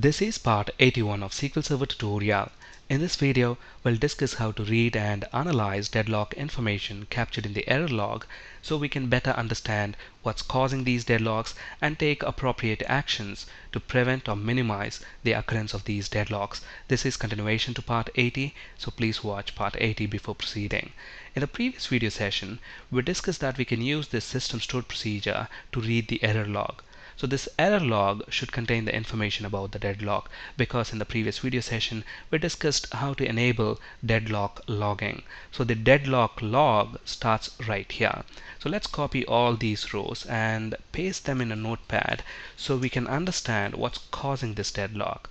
This is part 81 of SQL Server tutorial. In this video, we'll discuss how to read and analyze deadlock information captured in the error log so we can better understand what's causing these deadlocks and take appropriate actions to prevent or minimize the occurrence of these deadlocks. This is continuation to part 80, so please watch part 80 before proceeding. In the previous video session, we discussed that we can use this system stored procedure to read the error log. So this error log should contain the information about the deadlock, because in the previous video session we discussed how to enable deadlock logging. So the deadlock log starts right here. So let's copy all these rows and paste them in a notepad so we can understand what's causing this deadlock.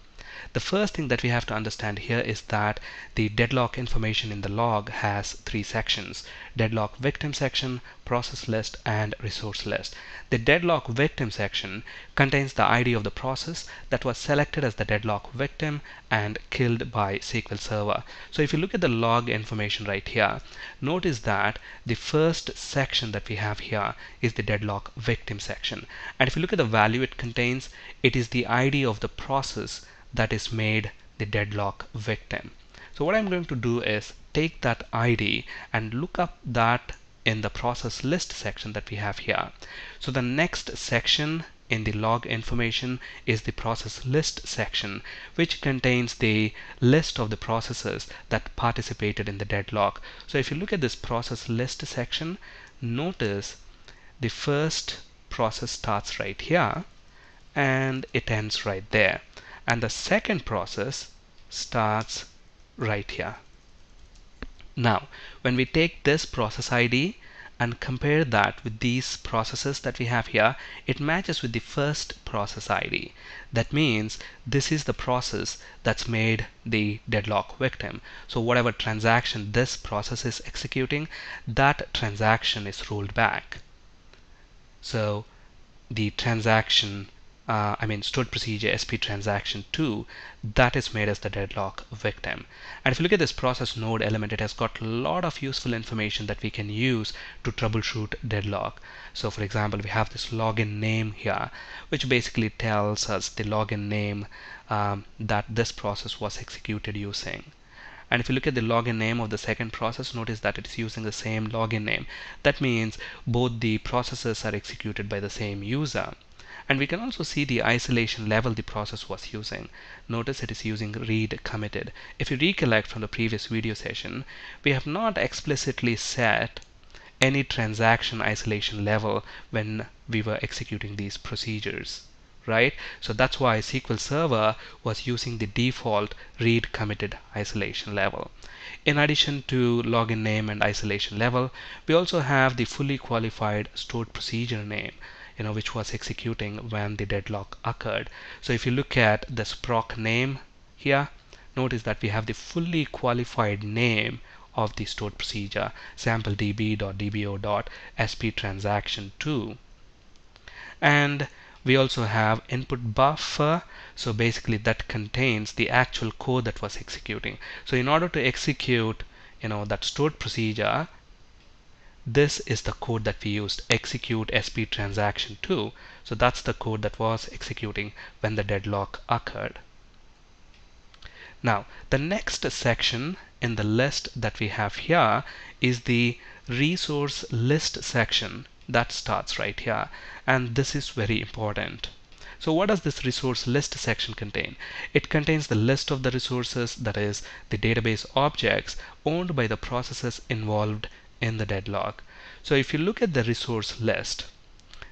The first thing that we have to understand here is that the deadlock information in the log has three sections: deadlock victim section, process list, and resource list. The deadlock victim section contains the ID of the process that was selected as the deadlock victim and killed by SQL Server. So if you look at the log information right here, notice that the first section that we have here is the deadlock victim section. And if you look at the value it contains, it is the ID of the process that is made the deadlock victim. So what I'm going to do is take that ID and look up that in the process list section that we have here. So the next section in the log information is the process list section, which contains the list of the processes that participated in the deadlock. So if you look at this process list section, notice the first process starts right here and it ends right there. And the second process starts right here. Now, when we take this process ID and compare that with these processes that we have here, it matches with the first process ID. That means this is the process that's made the deadlock victim. So whatever transaction this process is executing, that transaction is rolled back. So the transaction stored procedure SP_transaction2, that is made as the deadlock victim. And if you look at this process node element, it has got a lot of useful information that we can use to troubleshoot deadlock. So for example, we have this login name here, which basically tells us the login name that this process was executed using. And if you look at the login name of the second process, notice that it's using the same login name. That means both the processes are executed by the same user. And we can also see the isolation level the process was using. Notice it is using read committed. If you recollect from the previous video session, we have not explicitly set any transaction isolation level when we were executing these procedures, right? So that's why SQL Server was using the default read committed isolation level. In addition to login name and isolation level, we also have the fully qualified stored procedure name, which was executing when the deadlock occurred. So if you look at this proc name here, notice that we have the fully qualified name of the stored procedure, sample db.dbo.sp_transaction2. And we also have input buffer, so basically that contains the actual code that was executing. So in order to execute, that stored procedure, this is the code that we used, execute SP_transaction2. So that's the code that was executing when the deadlock occurred. Now, the next section in the list that we have here is the resource list section that starts right here. And this is very important. So what does this resource list section contain? It contains the list of the resources, that is, the database objects owned by the processes involved in the deadlock. So if you look at the resource list,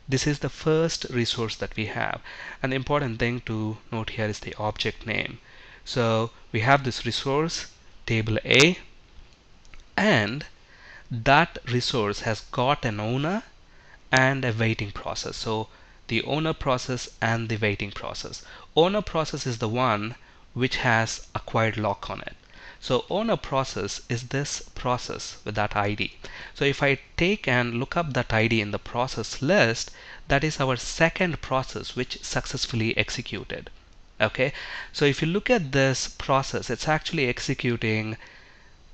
this is the first resource that we have. An important thing to note here is the object name. So we have this resource table A, and that resource has got an owner and a waiting process. So the owner process and the waiting process. Owner process is the one which has acquired lock on it. So owner process is this process with that ID. So if I take and look up that ID in the process list, that is our second process which successfully executed. Okay, so if you look at this process, it's actually executing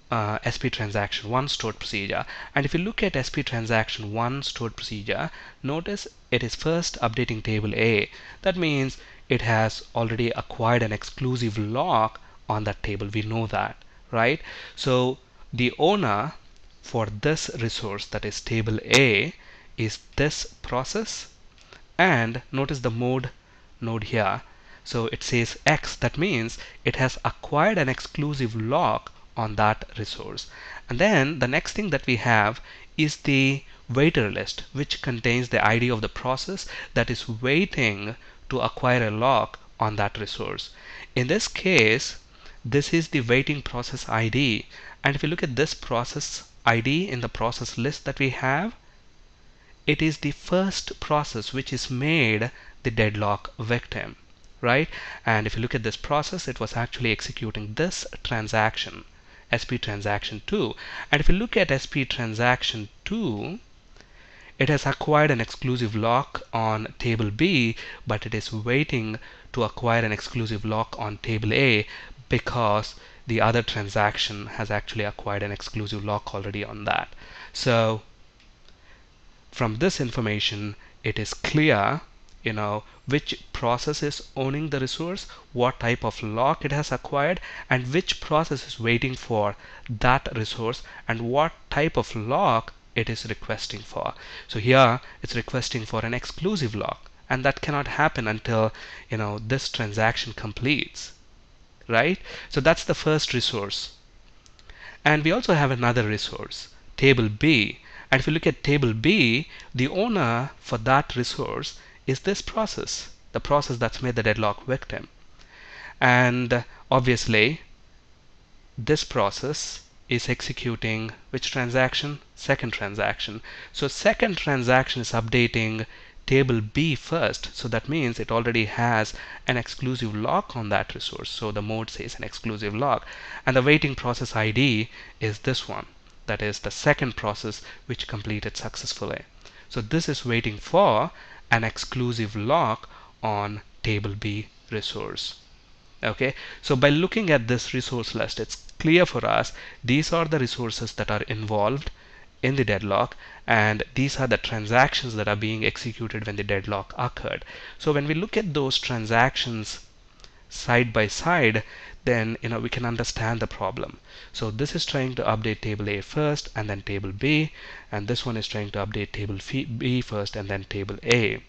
SP_transaction1 stored procedure. And if you look at SP_transaction1 stored procedure, notice it is first updating table A. That means it has already acquired an exclusive lock on that table. We know that, right? So the owner for this resource, that is table A, is this process. And notice the mode node here. So it says X. That means it has acquired an exclusive lock on that resource. And then the next thing that we have is the waiter list, which contains the ID of the process that is waiting to acquire a lock on that resource. In this case, this is the waiting process ID. And if you look at this process ID in the process list that we have, it is the first process which is made the deadlock victim, right? And if you look at this process, it was actually executing this transaction, SP transaction 2. And if you look at SP transaction 2, it has acquired an exclusive lock on table B, but it is waiting to acquire an exclusive lock on table A because the other transaction has actually acquired an exclusive lock already on that. So from this information, it is clear, you know, which process is owning the resource, what type of lock it has acquired, and which process is waiting for that resource, and what type of lock it is requesting for. So here it's requesting for an exclusive lock, and that cannot happen until, you know, this transaction completes, right? So that's the first resource. And we also have another resource, table B. And if you look at table B, the owner for that resource is this process, the process that's made the deadlock victim. And obviously this process is executing which transaction? Second transaction. So second transaction is updating table B first. So that means it already has an exclusive lock on that resource. So the mode says an exclusive lock. And the waiting process ID is this one. That is the second process which completed successfully. So this is waiting for an exclusive lock on table B resource. Okay, so by looking at this resource list, it's clear for us these are the resources that are involved in the deadlock, and these are the transactions that are being executed when the deadlock occurred. So when we look at those transactions side by side, then, you know, we can understand the problem. So this is trying to update table A first and then table B, and this one is trying to update table B first and then table A.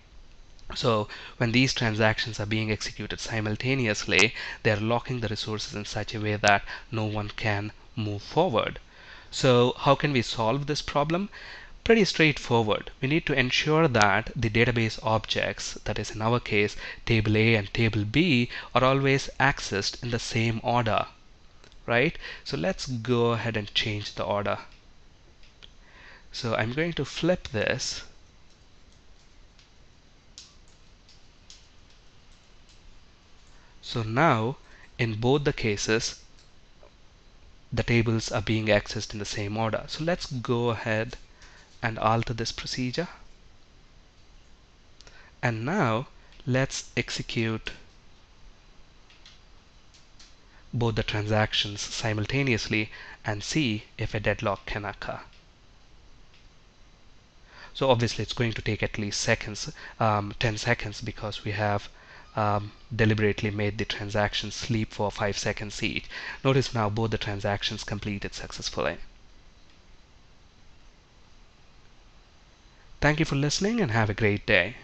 So when these transactions are being executed simultaneously, they're locking the resources in such a way that no one can move forward. So how can we solve this problem? Pretty straightforward. We need to ensure that the database objects, that is in our case table A and table B, are always accessed in the same order, right? So let's go ahead and change the order. So I'm going to flip this. So now, in both the cases, the tables are being accessed in the same order. So let's go ahead and alter this procedure. And now, let's execute both the transactions simultaneously and see if a deadlock can occur. So obviously, it's going to take at least seconds, 10 seconds, because we have deliberately made the transactions sleep for 5 seconds each. Notice now both the transactions completed successfully. Thank you for listening and have a great day.